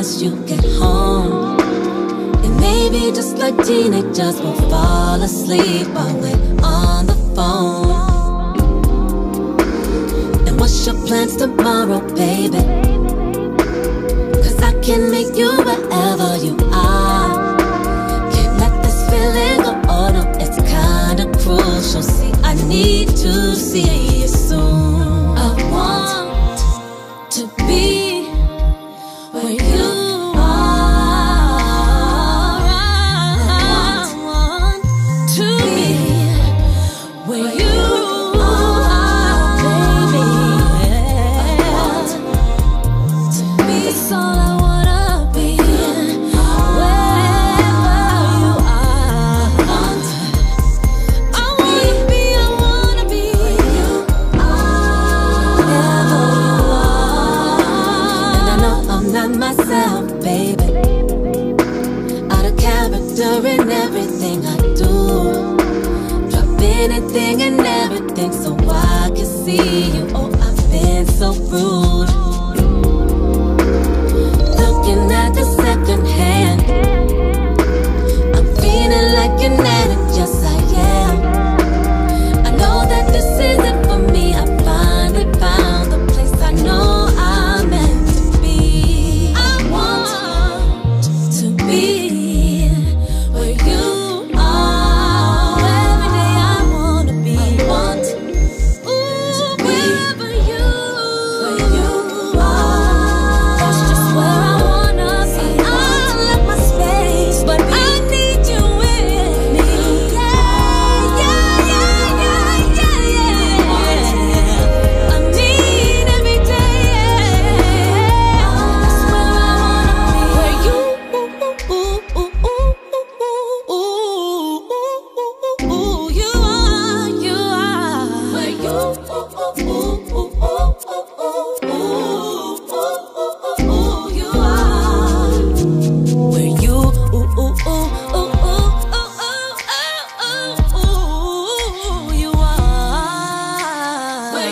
soon as you get home. And maybe just like teenagers, we'll fall asleep while we're on the phone. And what's your plans tomorrow, baby? Cause I can meet you wherever you are. Can't let this feeling go on, oh, no, it's kinda crucial. See, I need to see you soon. I want to be anything and everything, so I can see you. Oh, I've been so rude. Looking at the second hand, I'm feeling like an addict, yes I am. I know that this isn't for me. I finally found the place I know I'm meant to be. I want to be where you,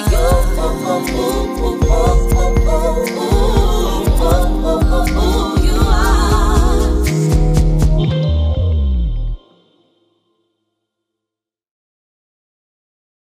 oh, oh, oh, oh, oh.